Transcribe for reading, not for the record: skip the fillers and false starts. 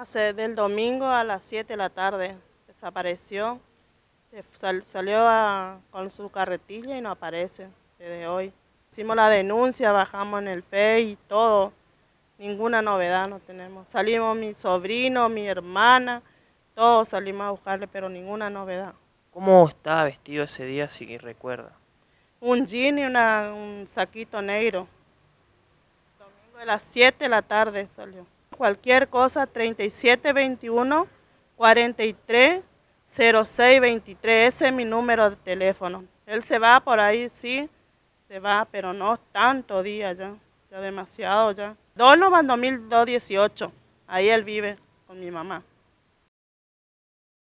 Hace del domingo a las 7 de la tarde desapareció, salió con su carretilla y no aparece desde hoy. Hicimos la denuncia, bajamos en el FEI y todo, ninguna novedad no tenemos. Salimos mi sobrino, mi hermana, todos salimos a buscarle, pero ninguna novedad. ¿Cómo estaba vestido ese día, si recuerda? Un jean y un saquito negro. El domingo a las 7 de la tarde salió. Cualquier cosa, 3721-430623, ese es mi número de teléfono. Él se va por ahí, sí, se va, pero no tanto día ya demasiado ya. Donovan 2018, ahí él vive con mi mamá.